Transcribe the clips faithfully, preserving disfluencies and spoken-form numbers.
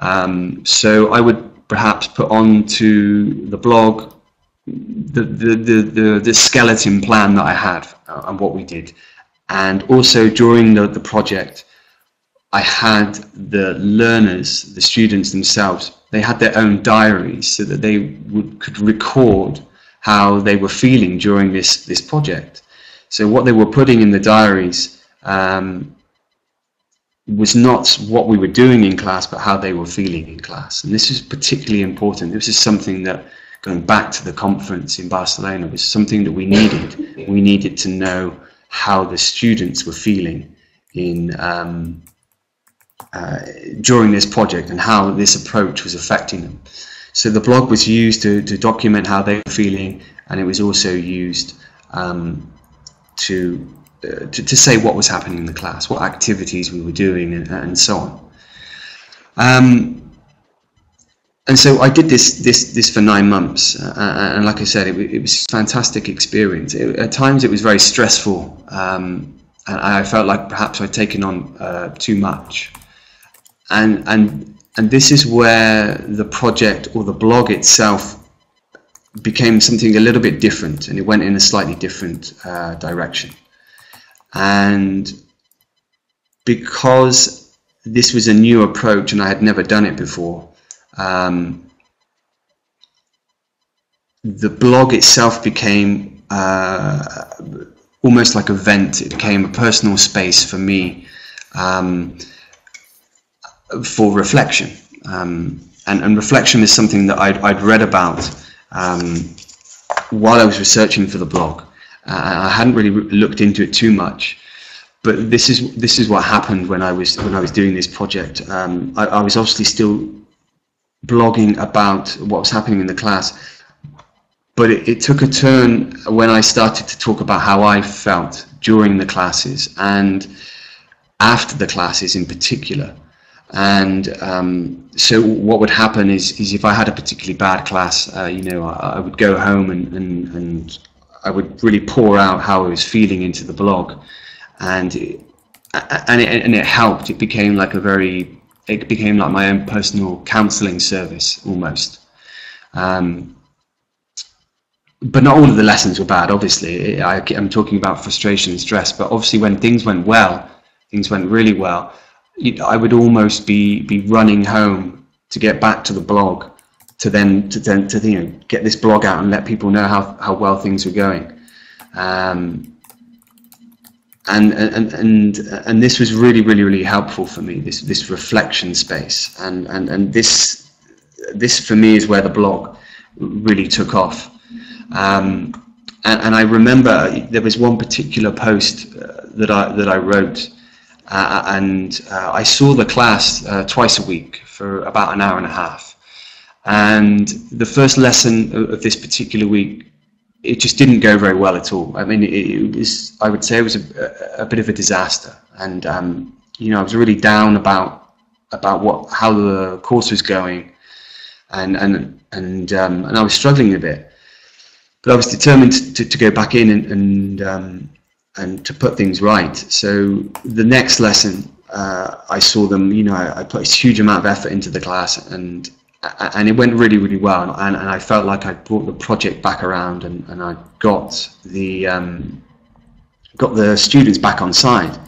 Um, so I would perhaps put on to the blog the, the, the, the, the skeleton plan that I had and what we did. And also during the, the project, I had the learners, the students themselves, they had their own diaries so that they would, could record how they were feeling during this, this project. So what they were putting in the diaries um, was not what we were doing in class, but how they were feeling in class. And this is particularly important. This is something that, going back to the conference in Barcelona, was something that we needed. We needed to know how the students were feeling in um, uh, during this project and how this approach was affecting them. So the blog was used to, to document how they were feeling, and it was also used um, to, uh, to to say what was happening in the class, what activities we were doing, and, and so on. Um, and so I did this this this for nine months, uh, and like I said, it, it was a fantastic experience. It, at times, it was very stressful, um, and I felt like perhaps I'd taken on uh, too much, and and. And this is where the project or the blog itself became something a little bit different, and it went in a slightly different uh, direction. And because this was a new approach and I had never done it before, um, the blog itself became uh, almost like a vent. It became a personal space for me. Um, for reflection, um, and, and reflection is something that I'd, I'd read about um, while I was researching for the blog. Uh, I hadn't really re looked into it too much, but this is this is what happened when I was when I was doing this project. Um, I, I was obviously still blogging about what was happening in the class, but it, it took a turn when I started to talk about how I felt during the classes and after the classes in particular. And um, so what would happen is, is if I had a particularly bad class, uh, you know, I, I would go home and, and, and I would really pour out how I was feeling into the blog, and it, and it, and it helped. It became like a very, it became like my own personal counselling service almost. Um, but not all of the lessons were bad, obviously. I, I'm talking about frustration and stress, but obviously when things went well, things went really well, I would almost be be running home to get back to the blog, to then to then to you know get this blog out and let people know how how well things were going, um, and and and and this was really really really helpful for me. This this reflection space, and and and this this for me is where the blog really took off. Um, and, and I remember there was one particular post uh, that I that I wrote. Uh, and uh, I saw the class uh, twice a week for about an hour and a half. And the first lesson of, of this particular week, it just didn't go very well at all. I mean, it, it was, I would say it was a, a bit of a disaster. And, um, you know, I was really down about, about what, how the course was going. And, and, and, um, and I was struggling a bit. But I was determined to, to go back in and, and um, and to put things right. So the next lesson, uh, I saw them, you know, I, I put a huge amount of effort into the class, and and it went really, really well. And, and I felt like I brought the project back around, and, and I got the, um, got the students back on side.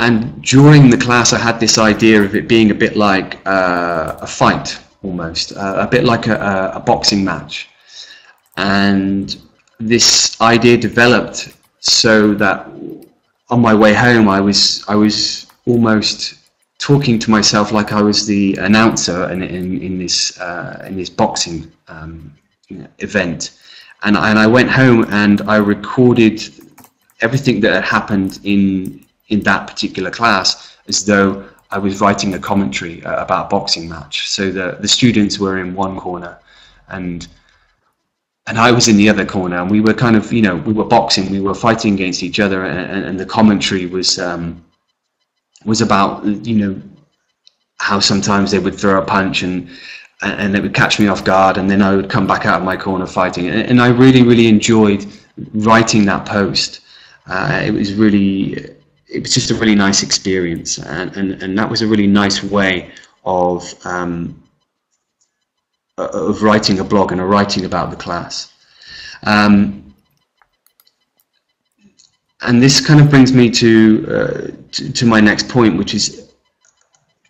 And during the class, I had this idea of it being a bit like uh, a fight, almost, uh, a bit like a, a boxing match. And this idea developed so that on my way home, I was I was almost talking to myself like I was the announcer in in, in this uh, in this boxing um, event, and and I went home and I recorded everything that had happened in in that particular class as though I was writing a commentary about a boxing match. So the the students were in one corner, and. And I was in the other corner, and we were kind of, you know, we were boxing, we were fighting against each other, and, and the commentary was um, was about, you know, how sometimes they would throw a punch and and it would catch me off guard, and then I would come back out of my corner fighting. And, and I really, really enjoyed writing that post. Uh, it was really, it was just a really nice experience, and, and, and that was a really nice way of um, of writing a blog and a writing about the class. Um, and this kind of brings me to, uh, to to my next point, which is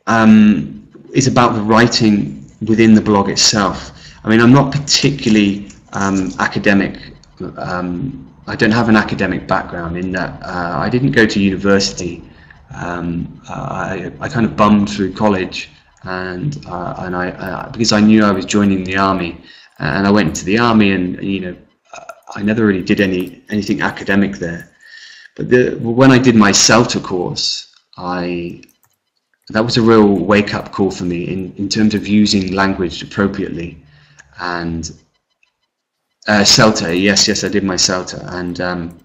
um, is about the writing within the blog itself. I mean, I'm not particularly um, academic. Um, I don't have an academic background in that uh, I didn't go to university. Um, I, I kind of bummed through college, and uh, and I uh, because I knew I was joining the army, and I went into the army, and you know, I never really did any anything academic there. But the, when I did my CELTA course, I that was a real wake-up call for me in in terms of using language appropriately, and. Uh, CELTA, yes, yes, I did my CELTA, and um,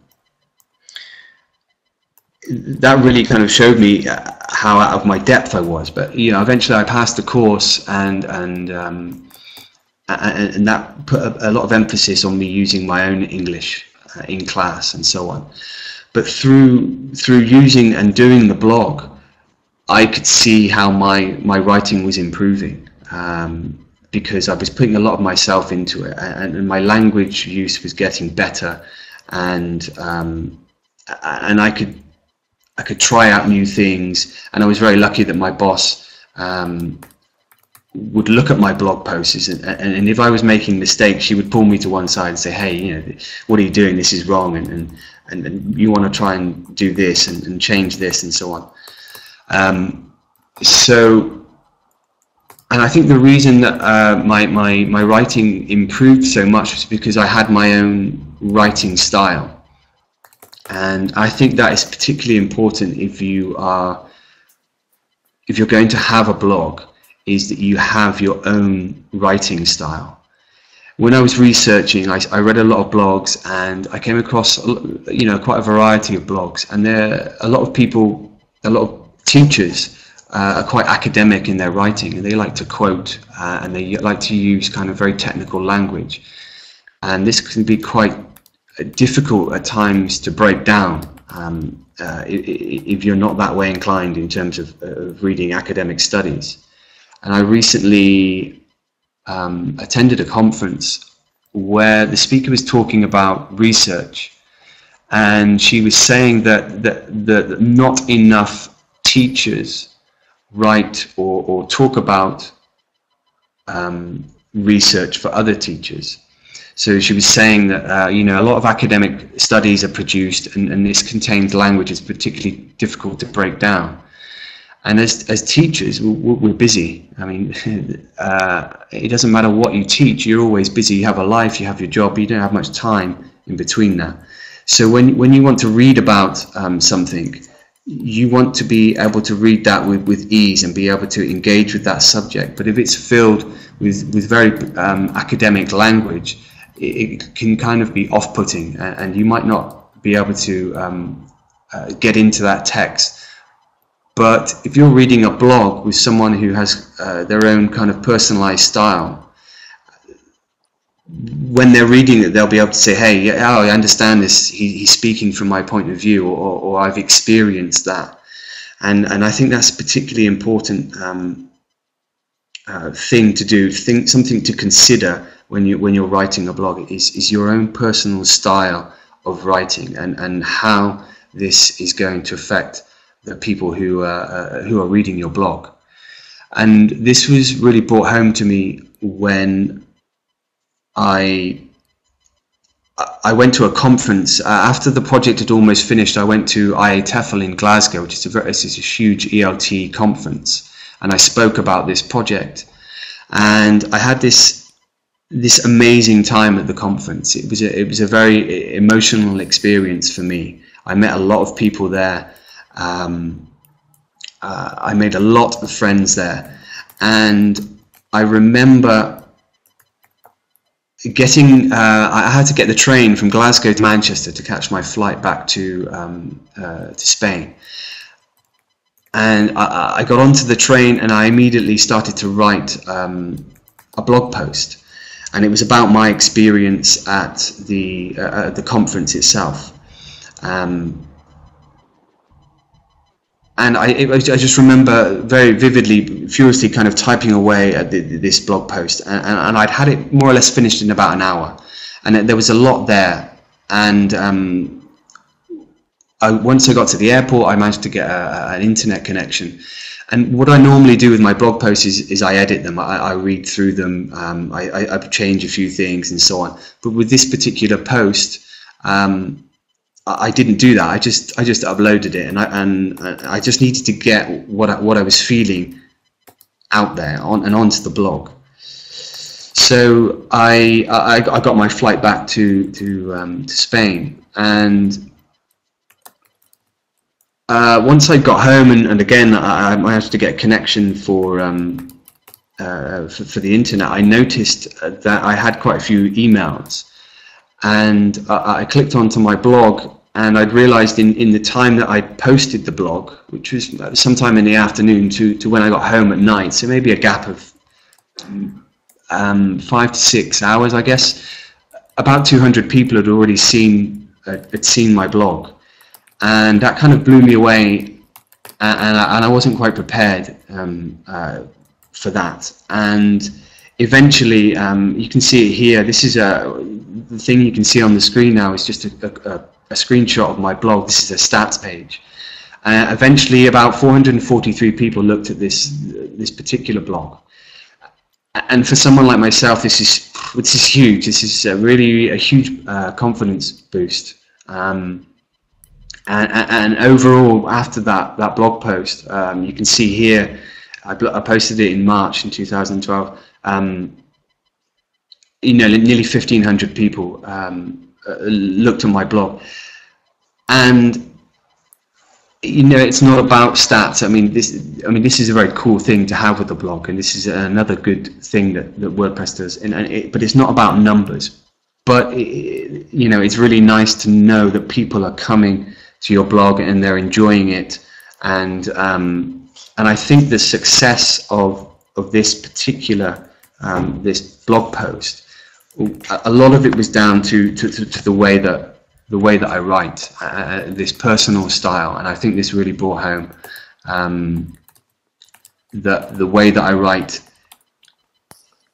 that really kind of showed me how out of my depth I was. But you know, eventually I passed the course, and and um, and, and that put a, a lot of emphasis on me using my own English uh, in class and so on. But through through using and doing the blog, I could see how my my writing was improving. Um, because I was putting a lot of myself into it, and my language use was getting better, and um, and I could I could try out new things, and I was very lucky that my boss um, would look at my blog posts, and, and if I was making mistakes, she would pull me to one side and say, hey, you know, what are you doing? This is wrong, and and, and, and you want to try and do this and, and change this and so on. Um, so. And I think the reason that uh, my, my, my writing improved so much was because I had my own writing style. And I think that is particularly important if you are, if you're going to have a blog, is that you have your own writing style. When I was researching, I, I read a lot of blogs, and I came across, you know, quite a variety of blogs. And there, a lot of people, a lot of teachers, Uh, are quite academic in their writing, and they like to quote, uh, and they like to use kind of very technical language, and this can be quite difficult at times to break down um, uh, if you're not that way inclined in terms of, of reading academic studies. And I recently um, attended a conference where the speaker was talking about research, and she was saying that that, that not enough teachers write or, or talk about um, research for other teachers. So she was saying that uh, you know, a lot of academic studies are produced, and, and this contains language is particularly difficult to break down. And as, as teachers, we're, we're busy. I mean, uh, it doesn't matter what you teach, you're always busy. You have a life, you have your job, you don't have much time in between that. So when, when you want to read about um, something, you want to be able to read that with, with ease and be able to engage with that subject. But if it's filled with, with very um, academic language, it, it can kind of be off-putting, and, and you might not be able to um, uh, get into that text. But if you're reading a blog with someone who has uh, their own kind of personalized style, when they're reading it, they'll be able to say, hey, yeah, I understand this, he, he's speaking from my point of view, or, or I've experienced that. And, and I think that's a particularly important um, uh, thing to do, think, something to consider when, you, when you're writing a blog, is, is your own personal style of writing, and, and how this is going to affect the people who, uh, uh, who are reading your blog. And this was really brought home to me when I I went to a conference uh, after the project had almost finished. I went to I A T E F L in Glasgow, which is a very, it's a huge E L T conference, and I spoke about this project. And I had this this amazing time at the conference. It was a, it was a very emotional experience for me. I met a lot of people there. Um, uh, I made a lot of friends there, and I remember. Getting, uh, I had to get the train from Glasgow to Manchester to catch my flight back to um, uh, to Spain, and I, I got onto the train, and I immediately started to write um, a blog post, and it was about my experience at the uh, at the conference itself. Um, And I, I just remember very vividly, furiously kind of typing away at the, this blog post, and, and I'd had it more or less finished in about an hour, and there was a lot there. And um, I, once I got to the airport, I managed to get a, an internet connection. And what I normally do with my blog posts is, is I edit them, I, I read through them, um, I, I change a few things and so on. But with this particular post, um, I didn't do that. I just I just uploaded it, and I and I just needed to get what I, what I was feeling out there on and onto the blog. So I I, I got my flight back to to um, to Spain, and uh, once I got home, and, and again I, I managed to get a connection for um, uh, for, for the internet. I noticed that I had quite a few emails, and I, I clicked onto my blog. And I'd realized in, in the time that I posted the blog, which was sometime in the afternoon to, to when I got home at night, so maybe a gap of um, five to six hours, I guess, about two hundred people had already seen, uh, had seen my blog. And that kind of blew me away, and, and, I, and I wasn't quite prepared um, uh, for that. And eventually, um, you can see it here, this is a, the thing you can see on the screen now is just a, a, a a screenshot of my blog. This is a stats page. Uh, eventually about four hundred forty-three people looked at this this particular blog, and for someone like myself, this is this is huge. This is a really a huge uh, confidence boost, um, and, and overall after that that blog post, um, you can see here I, I posted it in March in two thousand twelve, um, you know, nearly fifteen hundred people um, looked at my blog. And you know, it's not about stats. I mean, this I mean this is a very cool thing to have with the blog, and this is another good thing that, that WordPress does, and, and it, but it's not about numbers. But it, you know, it's really nice to know that people are coming to your blog and they're enjoying it, and um, and I think the success of of this particular um, this blog post, a lot of it was down to, to, to, to the way that the way that I write, uh, this personal style. And I think this really brought home um, that the way that I write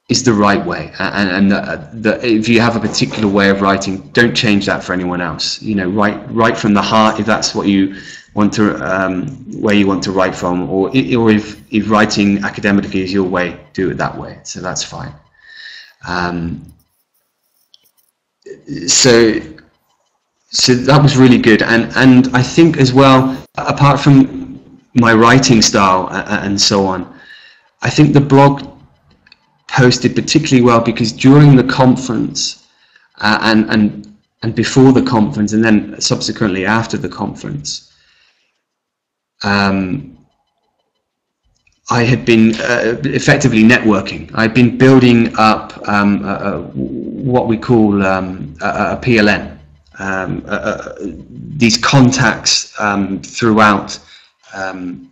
is the right way, and, and that, that if you have a particular way of writing, don't change that for anyone else. You know, write write from the heart if that's what you want to, um, where you want to write from, or, or if, if writing academically is your way, do it that way, so that's fine. Um, So, so that was really good, and and I think as well, apart from my writing style and so on, I think the blog posted particularly well because during the conference uh, and and and before the conference, and then subsequently after the conference, um, I had been uh, effectively networking. I'd been building up um, a, a, what we call um, a, a P L N, um, a, a, these contacts um, throughout um,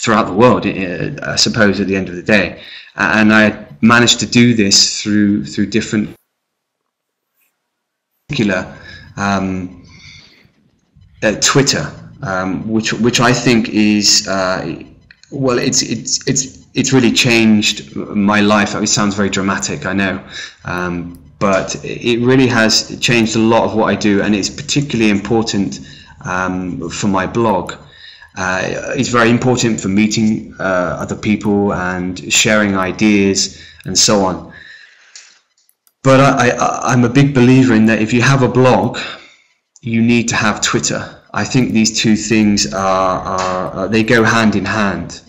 throughout the world, I suppose, at the end of the day. And I managed to do this through through different particular um, uh, Twitter, um, which which I think is. Uh, Well, it's it's it's it's really changed my life. It sounds very dramatic, I know, um, but it really has changed a lot of what I do, and it's particularly important um, for my blog. Uh, it's very important for meeting uh, other people and sharing ideas and so on. But I, I, I'm a big believer in that if you have a blog, you need to have Twitter. I think these two things are, are they go hand in hand.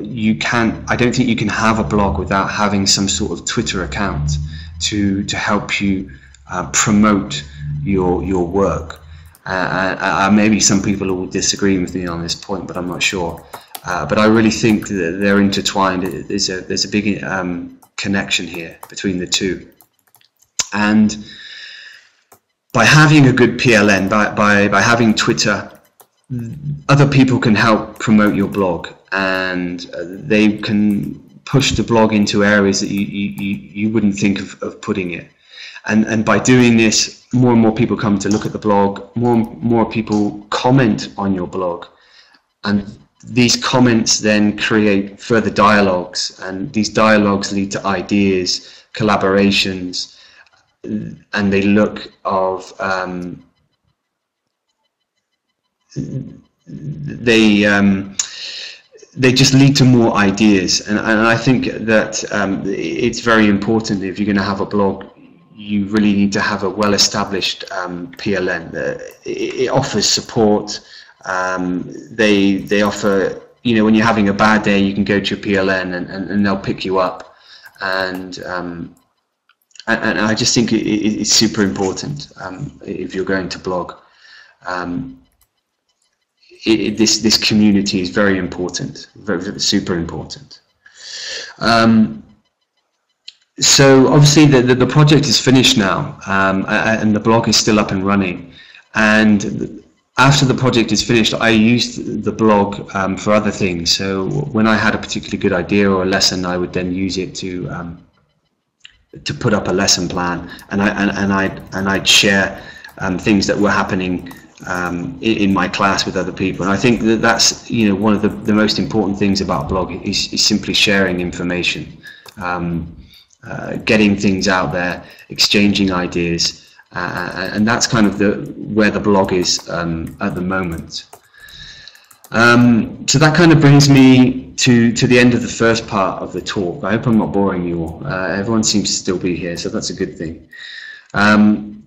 You can't. I don't think you can have a blog without having some sort of Twitter account to to help you uh, promote your your work. Uh, uh, maybe some people will disagree with me on this point, but I'm not sure. Uh, but I really think that they're intertwined. There's a there's a big um, connection here between the two, and. By having a good P L N, by, by, by having Twitter, other people can help promote your blog, and they can push the blog into areas that you, you, you wouldn't think of, of putting it. And, and by doing this, more and more people come to look at the blog, more and more people comment on your blog, and these comments then create further dialogues, and these dialogues lead to ideas, collaborations, and they look of um, they um, they just lead to more ideas, and, and I think that um, it's very important if you're going to have a blog. You really need to have a well-established um, P L N. Uh, it, it offers support. Um, they they offer, you know, when you're having a bad day, you can go to your P L N and, and, and they'll pick you up. And um, and, and I just think it, it, it's super important um, if you're going to blog. Um, it, it, this this community is very important, very, super important. Um, So obviously the, the, the project is finished now, um, and the blog is still up and running. And after the project is finished, I used the blog um, for other things. So when I had a particularly good idea or a lesson, I would then use it to um, to put up a lesson plan, and I and, and I and I'd share um, things that were happening um, in, in my class with other people. And I think that that's you know one of the, the most important things about blog is, is simply sharing information. Um, Uh, getting things out there, exchanging ideas, uh, and that's kind of the where the blog is um, at the moment. Um, so that kind of brings me to to the end of the first part of the talk. I hope I'm not boring you all. Uh, everyone seems to still be here, so that's a good thing. Um,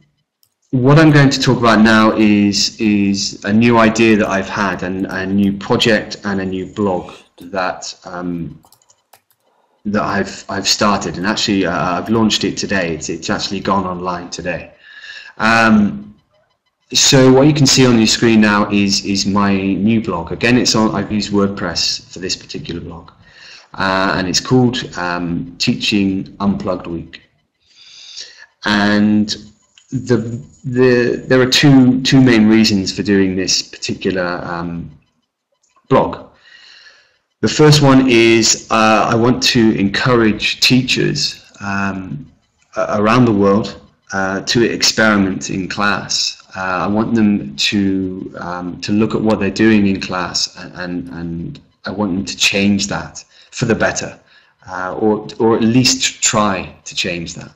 what I'm going to talk about now is is a new idea that I've had, and a new project and a new blog that. Um, that I've, I've started, and actually uh, I've launched it today. It's, it's actually gone online today. Um, so what you can see on your screen now is, is my new blog. Again, it's on, I've used WordPress for this particular blog, uh, and it's called um, Teaching Unplugged Week. And the, the, there are two, two main reasons for doing this particular um, blog. The first one is uh, I want to encourage teachers um, around the world uh, to experiment in class. Uh, I want them to um, to look at what they're doing in class, and, and, and I want them to change that for the better, uh, or, or at least try to change that.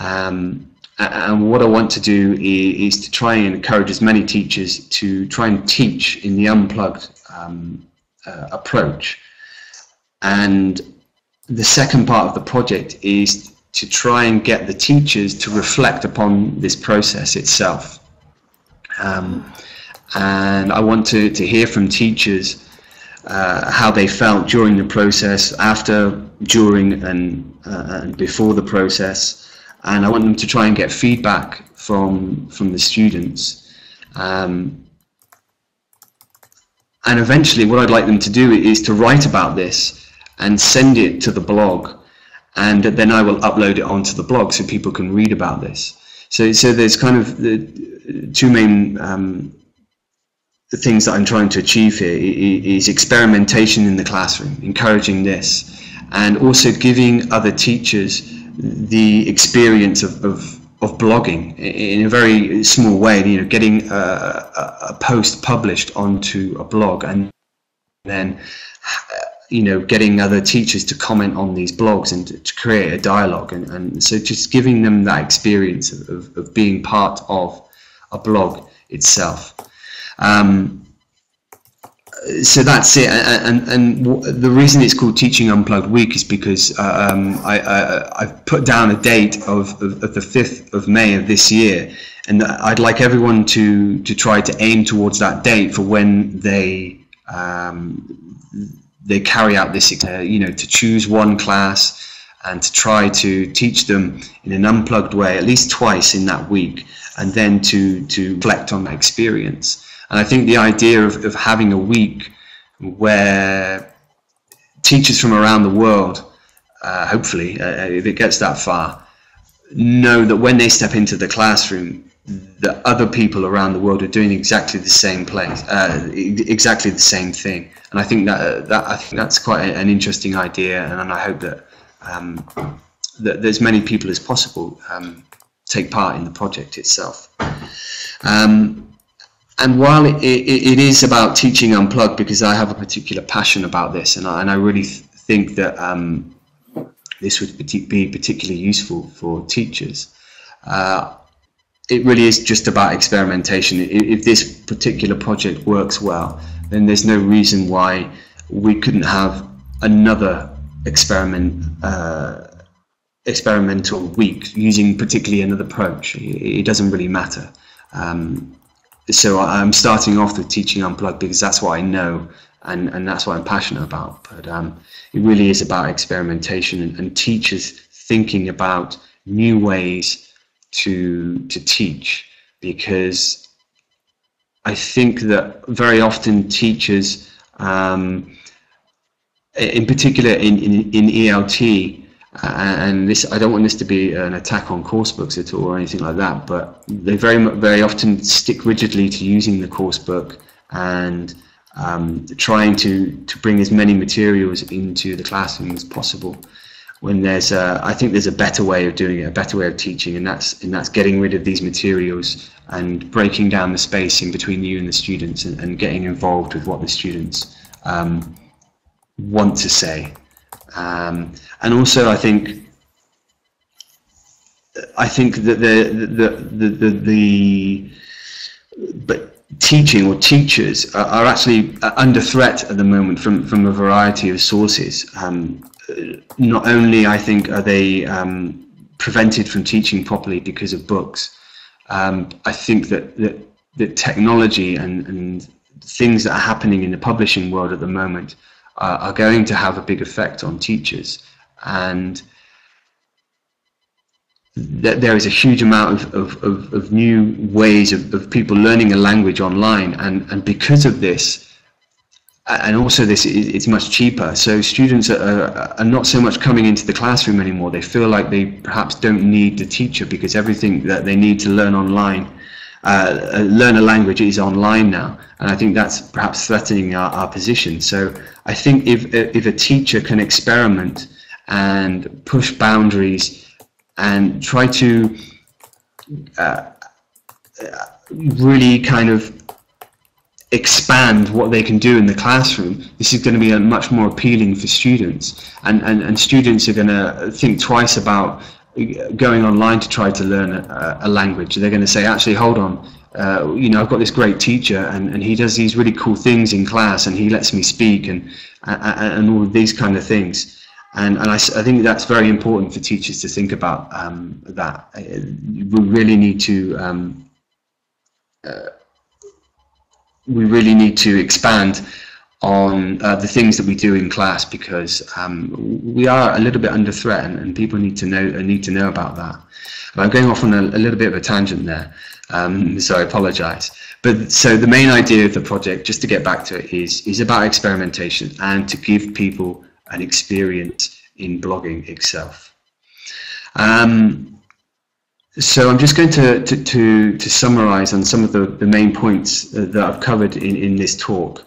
Um, and what I want to do is, is to try and encourage as many teachers to try and teach in the unplugged um, Uh, approach. And the second part of the project is to try and get the teachers to reflect upon this process itself. Um, and I want to, to hear from teachers uh, how they felt during the process, after, during, and, uh, and before the process. And I want them to try and get feedback from, from the students. Um, And eventually what I'd like them to do is to write about this and send it to the blog, and then I will upload it onto the blog so people can read about this. So, so there's kind of the two main um, things that I'm trying to achieve here is experimentation in the classroom, encouraging this, and also giving other teachers the experience of, of of blogging in a very small way, you know, getting a, a, a post published onto a blog, and then, you know, getting other teachers to comment on these blogs and to, to create a dialogue, and, and so just giving them that experience of, of being part of a blog itself. Um, so that's it, and, and, and the reason it's called Teaching Unplugged Week is because uh, um, I, I, I've put down a date of, of, of the fifth of May of this year, and I'd like everyone to, to try to aim towards that date for when they um, they carry out this, uh, you know, to choose one class and to try to teach them in an unplugged way at least twice in that week, and then to, to reflect on that experience. And I think the idea of, of having a week where teachers from around the world, uh, hopefully, uh, if it gets that far, know that when they step into the classroom, that other people around the world are doing exactly the same place, uh, exactly the same thing. And I think that that I think that's quite an interesting idea, and, and I hope that um, that as many people as possible um, take part in the project itself. Um, And while it, it, it is about teaching unplugged, because I have a particular passion about this, and I, and I really th think that um, this would be particularly useful for teachers, uh, it really is just about experimentation. If this particular project works well, then there's no reason why we couldn't have another experiment uh, experimental week using particularly another approach. It doesn't really matter. Um, so I'm starting off with Teaching Unplugged because that's what I know, and, and that's what I'm passionate about. But um, it really is about experimentation and, and teachers thinking about new ways to to teach, because I think that very often teachers, um, in particular in, in, in E L T, and this, I don't want this to be an attack on course books at all or anything like that, but they very very often stick rigidly to using the course book and um, trying to, to bring as many materials into the classroom as possible, when there's a, I think there's a better way of doing it, a better way of teaching, and that's, and that's getting rid of these materials and breaking down the spacing between you and the students, and, and getting involved with what the students um, want to say. Um, and also, I think, I think that the the the the, the but teaching or teachers are, are actually under threat at the moment from from a variety of sources. Um, not only, I think, are they um, prevented from teaching properly because of books. Um, I think that that that technology and and things that are happening in the publishing world at the moment are going to have a big effect on teachers, and that there is a huge amount of, of, of, of new ways of, of people learning a language online, and, and because of this, and also this, it's much cheaper, so students are, are not so much coming into the classroom anymore. They feel like they perhaps don't need the teacher, because everything that they need to learn online, Uh, learn a language, is online now, and I think that's perhaps threatening our, our position. So I think if, if a teacher can experiment and push boundaries and try to uh, really kind of expand what they can do in the classroom, this is going to be much more appealing for students, and, and, and students are going to think twice about going online to try to learn a, a language. They're going to say, actually, hold on, uh, you know, I've got this great teacher, and, and he does these really cool things in class, and he lets me speak, and and, and all of these kind of things. And, and I, I think that's very important for teachers to think about, um, that. We really need to, um, uh, we really need to expand on uh, the things that we do in class, because um, we are a little bit under threat, and, and people need to know need to know about that. But I'm going off on a, a little bit of a tangent there, um, so I apologise. But so the main idea of the project, just to get back to it, is is about experimentation and to give people an experience in blogging itself. Um, so I'm just going to to to, to summarise on some of the, the main points that I've covered in in this talk.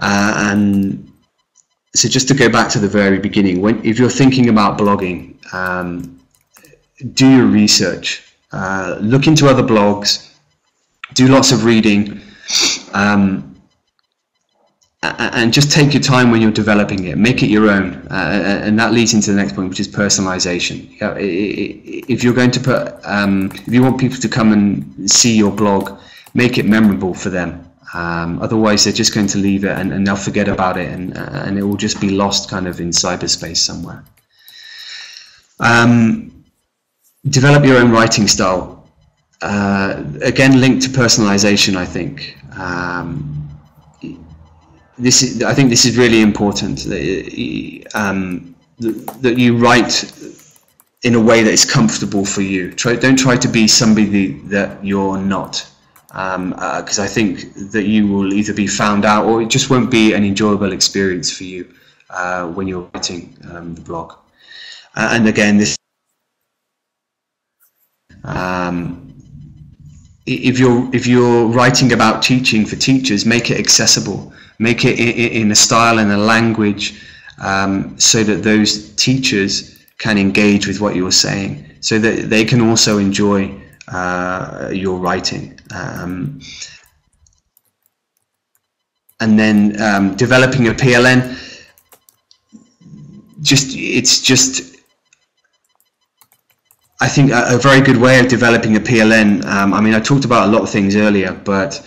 Uh, and so, just to go back to the very beginning, when if you're thinking about blogging, um, do your research, uh, look into other blogs, do lots of reading, um, and just take your time when you're developing it, make it your own, uh, and that leads into the next point, which is personalization. If you're going to put, um, if you want people to come and see your blog, make it memorable for them. Um, otherwise, they're just going to leave it, and, and they'll forget about it, and, uh, and it will just be lost kind of in cyberspace somewhere. Um, develop your own writing style. Uh, again, linked to personalization, I think. Um, this is, I think this is really important, that, um, that you write in a way that is comfortable for you. Try, don't try to be somebody that you're not. Um, uh, 'cause I think that you will either be found out, or it just won't be an enjoyable experience for you uh, when you're writing um, the blog. Uh, and again, this, um, if you're if you're writing about teaching for teachers, make it accessible, make it in, in a style and a language um, so that those teachers can engage with what you're saying, so that they can also enjoy Uh, your writing. Um, and then um, developing a P L N, just it's just I think a, a very good way of developing a P L N. Um, I mean, I talked about a lot of things earlier, but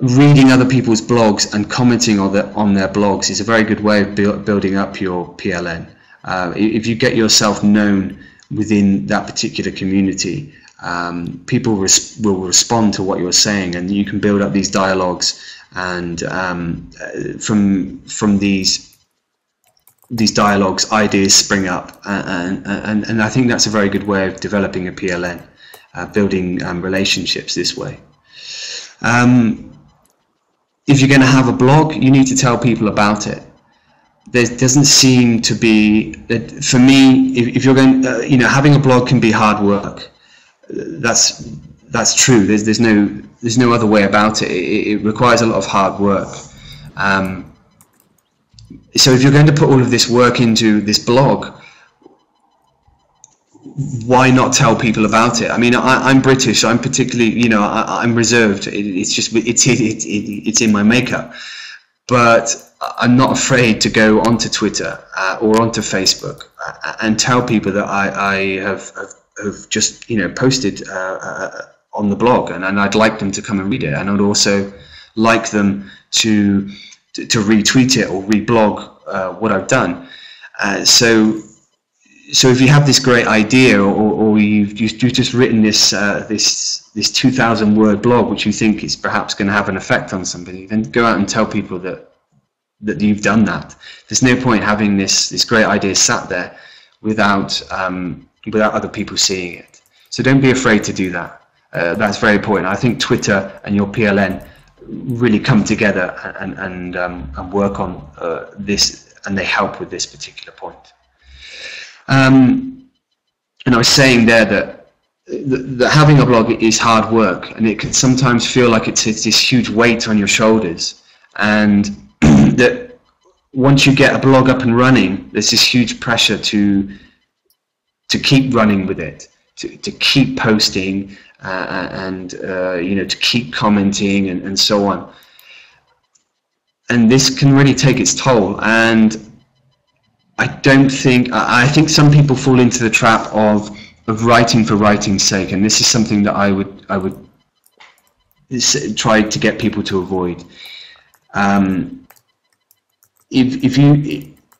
reading other people's blogs and commenting on, the, on their blogs is a very good way of build, building up your P L N. Uh, if you get yourself known within that particular community, um, people res will respond to what you're saying, and you can build up these dialogues. And um, from from these these dialogues, ideas spring up, and and and I think that's a very good way of developing a P L N, uh, building um, relationships this way. Um, if you're going to have a blog, you need to tell people about it. There doesn't seem to be, for me, if, if you're going, uh, you know, having a blog can be hard work. That's that's true. There's there's no there's no other way about it. It, it requires a lot of hard work. Um, so if you're going to put all of this work into this blog, why not tell people about it? I mean, I, I'm British. I'm particularly, you know, I, I'm reserved. It, it's just it's it, it, it, it's in my makeup, but I'm not afraid to go onto Twitter uh, or onto Facebook uh, and tell people that I, I have, have, have just, you know, posted uh, uh, on the blog, and, and I'd like them to come and read it, and I'd also like them to to, to retweet it or reblog uh, what I've done. Uh, so so if you have this great idea, or, or you've, you've just written this uh, this this two thousand word blog, which you think is perhaps going to have an effect on somebody, then go out and tell people that. that you've done that. There's no point having this this great idea sat there without um, without other people seeing it. So don't be afraid to do that. Uh, that's very important. I think Twitter and your P L N really come together and and um, and work on uh, this, and they help with this particular point. Um, and I was saying there that. That having a blog is hard work, and it can sometimes feel like it's, it's this huge weight on your shoulders, and that once you get a blog up and running, there's this huge pressure to to keep running with it, to, to keep posting, uh, and uh, you know, to keep commenting, and, and so on. And this can really take its toll. And I don't think I think some people fall into the trap of of writing for writing's sake, and this is something that I would I would try to get people to avoid. Um, If, if, you,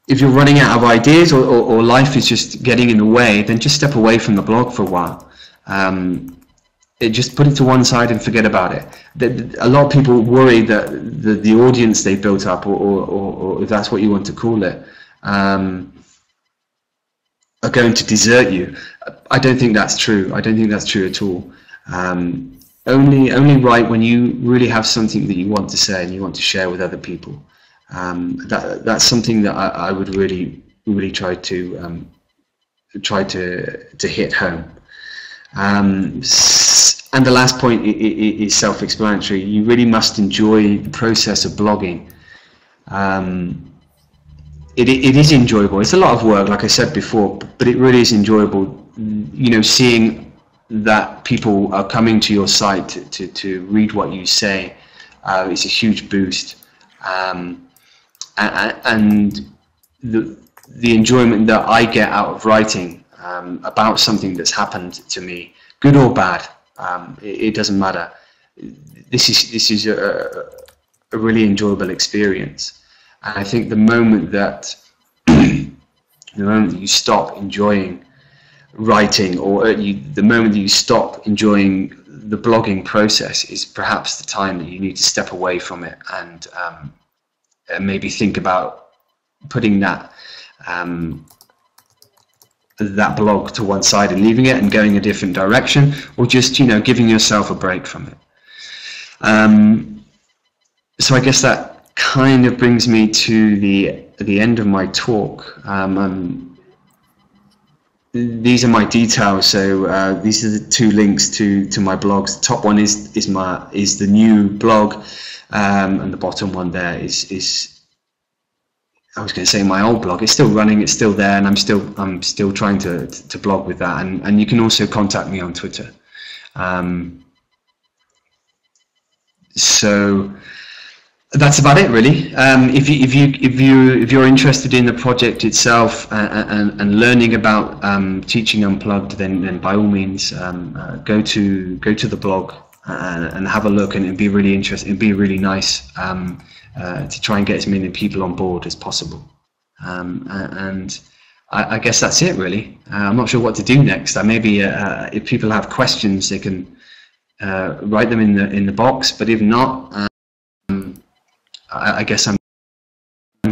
if you're running out of ideas, or, or, or life is just getting in the way, then just step away from the blog for a while. Um, it, just put it to one side and forget about it. The, a lot of people worry that the, the audience they built up, or, or, or, or if that's what you want to call it, um, are going to desert you. I don't think that's true. I don't think that's true at all. Um, only, only write when you really have something that you want to say and you want to share with other people. Um, that that's something that I, I would really, really try to um, try to to hit home. Um, and the last point is self-explanatory. You really must enjoy the process of blogging. Um, it it is enjoyable. It's a lot of work, like I said before, but it really is enjoyable. You know, seeing that people are coming to your site to to, to read what you say uh, is a huge boost. Um, and the, the enjoyment that I get out of writing um, about something that's happened to me, good or bad, um, it, it doesn't matter. This is, this is a, a really enjoyable experience. And I think the moment that the moment that you stop enjoying writing, or you, the moment that you stop enjoying the blogging process, is perhaps the time that you need to step away from it, and um, and maybe think about putting that um, that blog to one side and leaving it and going a different direction, or just, you know, giving yourself a break from it. Um, so I guess that kind of brings me to the the end of my talk. Um, um, These are my details. So uh, these are the two links to to my blogs. The top one is is my is the new blog, um, and the bottom one there is is I was going to say my old blog. It's still running. It's still there, and I'm still I'm still trying to to blog with that. And and you can also contact me on Twitter. Um, so that's about it, really. Um, if you if you if you if you're interested in the project itself and, and, and learning about um, Teaching Unplugged, then, then by all means um, uh, go to go to the blog and, and have a look, and it'd be really interesting. It'd be really nice um, uh, to try and get as many people on board as possible. Um, and I, I guess that's it, really. Uh, I'm not sure what to do next. I maybe uh, if people have questions, they can uh, write them in the in the box. But if not. Um, I guess I'm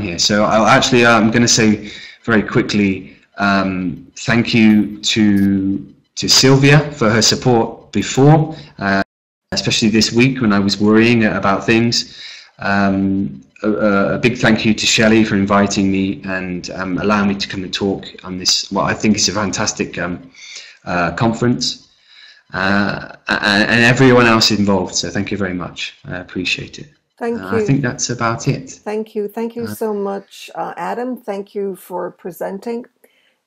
here. So I'll actually, I'm going to say very quickly, um, thank you to to Sylvia for her support before, uh, especially this week when I was worrying about things. Um, a, a big thank you to Shelley for inviting me and um, allowing me to come and talk on this, what I think is a fantastic um, uh, conference, uh, and everyone else involved. So thank you very much. I appreciate it. Thank you. I think that's about it. Thank you. Thank you so much, uh, Adam. Thank you for presenting.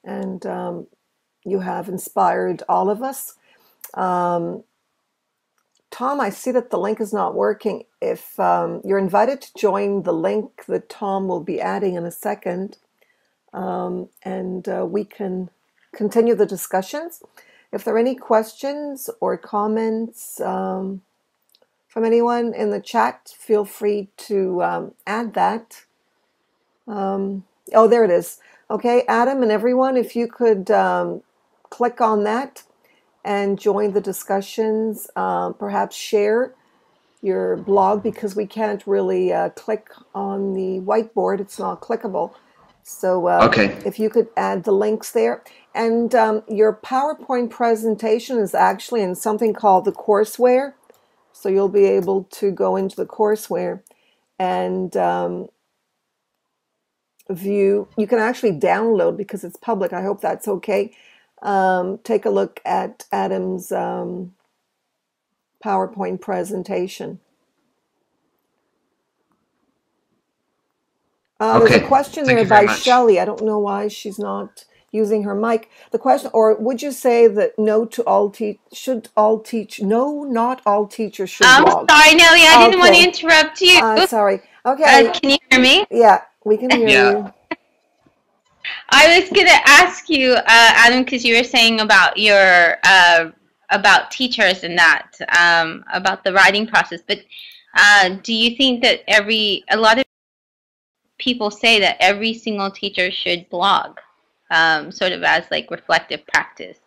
And um, you have inspired all of us. Um, Tom, I see that the link is not working. If um, you're invited to join the link that Tom will be adding in a second, um, and uh, we can continue the discussions. If there are any questions or comments, um, from anyone in the chat, feel free to um, add that. Um, oh, there it is. Okay, Adam and everyone, if you could um, click on that and join the discussions, uh, perhaps share your blog, because we can't really uh, click on the whiteboard. It's not clickable. So uh, okay. If you could add the links there. And um, your PowerPoint presentation is actually in something called the courseware. So you'll be able to go into the courseware and um, view. You can actually download, because it's public. I hope that's okay. Um, take a look at Adam's um, PowerPoint presentation. Uh, okay. There's a question Thank there by Shelley. I don't know why she's not using her mic. The question, or would you say that no to all teach, should all teach, no, not all teachers should I'm blog. Sorry, Nellie, I okay. didn't want to interrupt you. Uh, sorry. Okay. Uh, can you hear me? Yeah, we can hear yeah. you. I was going to ask you, uh, Adam, because you were saying about your, uh, about teachers and that, um, about the writing process, but uh, do you think that every, a lot of people say that every single teacher should blog? Um, sort of as like reflective practice.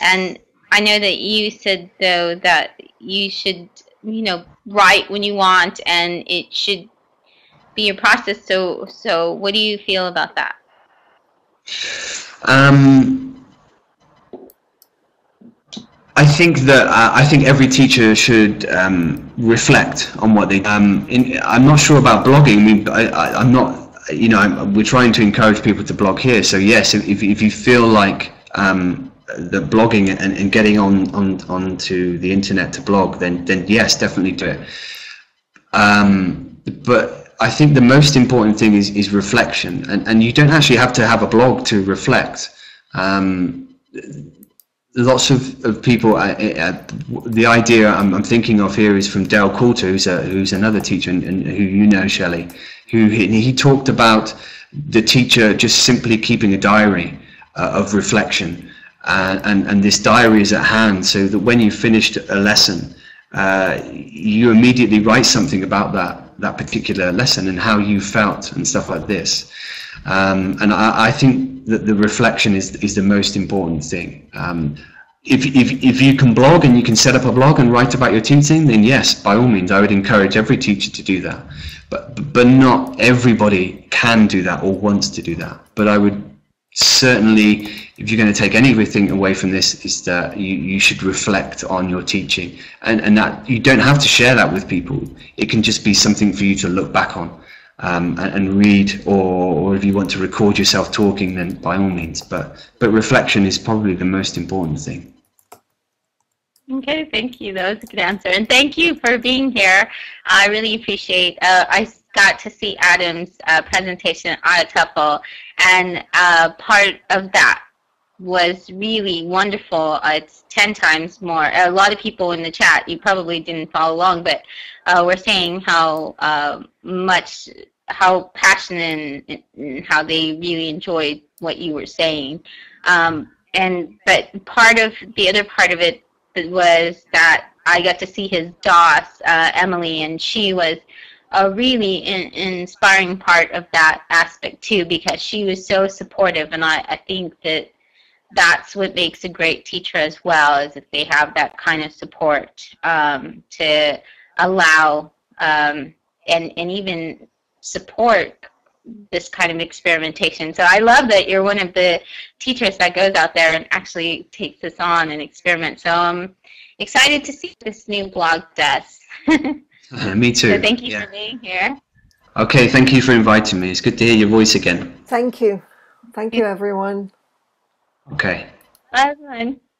And I know that you said though that you should, you know, write when you want, and it should be a process. So, so what do you feel about that? Um, I think that uh, I think every teacher should um, reflect on what they. Um, in, I'm not sure about blogging. I mean, I, I, I'm not. You know, I'm, we're trying to encourage people to blog here. So yes, if, if you feel like um, the blogging and, and getting on, on onto the internet to blog, then then yes, definitely do it. Um, but I think the most important thing is is reflection, and and you don't actually have to have a blog to reflect. Um, lots of of people. I, I, the idea I'm, I'm thinking of here is from Dale Coulter, who's a, who's another teacher, and, and who you know, Shelley. Who he, he talked about the teacher just simply keeping a diary uh, of reflection, uh, and and this diary is at hand, so that when you finished a lesson, uh, you immediately write something about that that particular lesson and how you felt and stuff like this. Um, and I, I think that the reflection is is the most important thing. Um, If, if, if you can blog and you can set up a blog and write about your teaching, then yes, by all means, I would encourage every teacher to do that. But, but not everybody can do that or wants to do that. But I would certainly, if you're going to take anything away from this, is that you, you should reflect on your teaching. And, and that you don't have to share that with people. It can just be something for you to look back on um, and, and read, or, or if you want to record yourself talking, then by all means. But, but reflection is probably the most important thing. Okay, thank you. That was a good answer. And thank you for being here. I really appreciate uh, I got to see Adam's uh, presentation at I A T E F L, and uh, part of that was really wonderful. Uh, it's ten times more. A lot of people in the chat, you probably didn't follow along, but uh, were saying how uh, much, how passionate and, and how they really enjoyed what you were saying. Um, and but part of the other part of it was that I got to see his D O S, uh, Emily, and she was a really in, inspiring part of that aspect too, because she was so supportive, and I, I think that that's what makes a great teacher as well, is if they have that kind of support um, to allow um, and, and even support this kind of experimentation. So I love that you're one of the teachers that goes out there and actually takes this on and experiments. So I'm excited to see what this new blog does. Uh, me too. So thank you yeah. for being here. Okay, thank you for inviting me. It's good to hear your voice again. Thank you. Thank you, everyone. Okay. Bye, everyone.